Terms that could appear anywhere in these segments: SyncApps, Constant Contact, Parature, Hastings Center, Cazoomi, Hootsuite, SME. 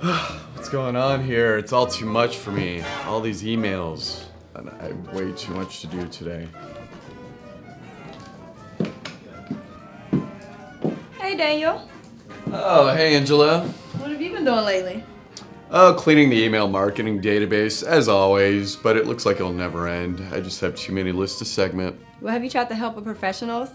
What's going on here? It's all too much for me. All these emails. And I have way too much to do today. Hey, Daniel. Oh, hey, Angela. What have you been doing lately? Oh, cleaning the email marketing database, as always, but it looks like it'll never end. I just have too many lists to segment. Well, have you tried the help of professionals?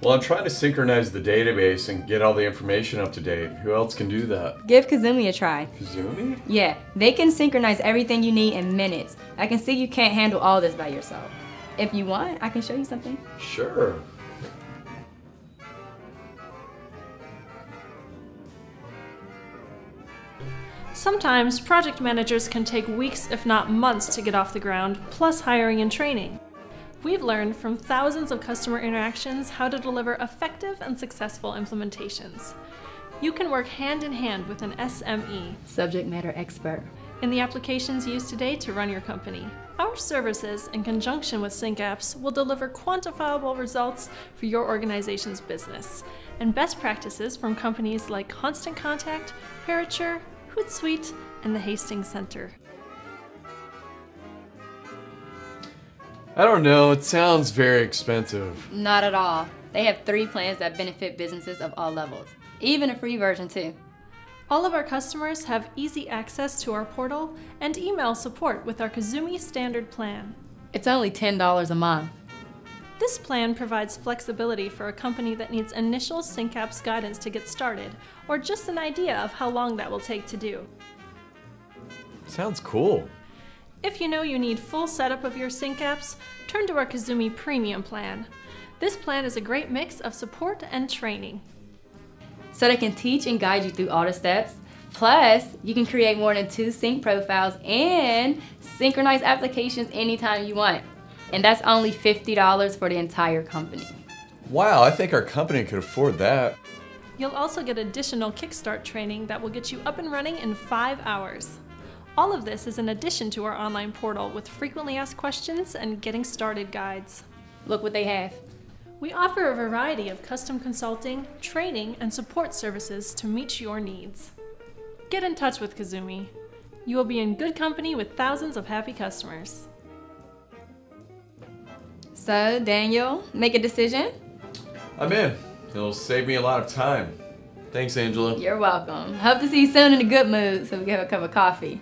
Well, I'm trying to synchronize the database and get all the information up to date. Who else can do that? Give Cazoomi a try. Cazoomi? Yeah, they can synchronize everything you need in minutes. I can see you can't handle all this by yourself. If you want, I can show you something. Sure. Sometimes project managers can take weeks, if not months, to get off the ground, plus hiring and training. We've learned from thousands of customer interactions how to deliver effective and successful implementations. You can work hand in hand with an SME, subject matter expert, in the applications used today to run your company. Our services, in conjunction with SyncApps, will deliver quantifiable results for your organization's business, and best practices from companies like Constant Contact, Parature, Hootsuite, and the Hastings Center. I don't know, it sounds very expensive. Not at all. They have 3 plans that benefit businesses of all levels, even a free version too. All of our customers have easy access to our portal and email support with our Cazoomi Standard plan. It's only $10 a month. This plan provides flexibility for a company that needs initial SyncApps guidance to get started, or just an idea of how long that will take to do. Sounds cool. If you know you need full setup of your SyncApps, turn to our Cazoomi Premium plan. This plan is a great mix of support and training. So they can teach and guide you through all the steps. Plus, you can create more than 2 sync profiles and synchronize applications anytime you want. And that's only $50 for the entire company. Wow, I think our company could afford that. You'll also get additional Kickstart training that will get you up and running in 5 hours. All of this is in addition to our online portal with frequently asked questions and getting started guides. Look what they have. We offer a variety of custom consulting, training, and support services to meet your needs. Get in touch with Cazoomi. You will be in good company with thousands of happy customers. So, Daniel, make a decision? I'm in. It'll save me a lot of time. Thanks, Angela. You're welcome. Hope to see you soon in a good mood so we can have a cup of coffee.